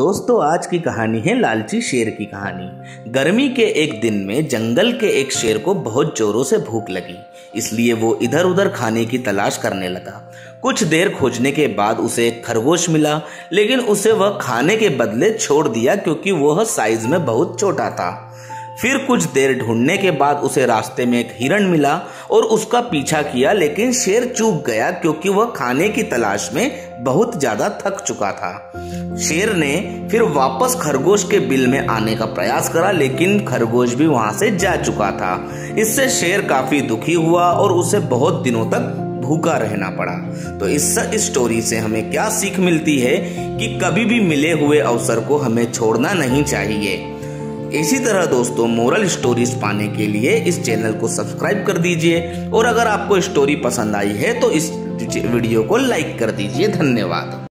दोस्तों आज की कहानी है लालची शेर की कहानी। गर्मी के एक दिन में जंगल के एक शेर को बहुत जोरों से भूख लगी, इसलिए वो इधर उधर खाने की तलाश करने लगा। कुछ देर खोजने के बाद उसे एक खरगोश मिला, लेकिन उसे वह खाने के बदले छोड़ दिया क्योंकि वह साइज में बहुत छोटा था। फिर कुछ देर ढूंढने के बाद उसे रास्ते में एक हिरण मिला और उसका पीछा किया, लेकिन शेर चूक गया क्योंकि वह खाने की तलाश में बहुत ज़्यादा थक चुका था। शेर ने फिर वापस खरगोश के बिल में आने का प्रयास करा, लेकिन खरगोश भी वहां से जा चुका था। इससे शेर काफ़ी दुखी हुआ और उसे बहुत दिनों तक भूखा रहना पड़ा। तो इस स्टोरी से हमें क्या सीख मिलती है कि कभी भी मिले हुए अवसर को हमें छोड़ना नहीं चाहिए। इसी तरह दोस्तों मोरल स्टोरीज पाने के लिए इस चैनल को सब्सक्राइब कर दीजिए, और अगर आपको स्टोरी पसंद आई है तो इस वीडियो को लाइक कर दीजिए। धन्यवाद।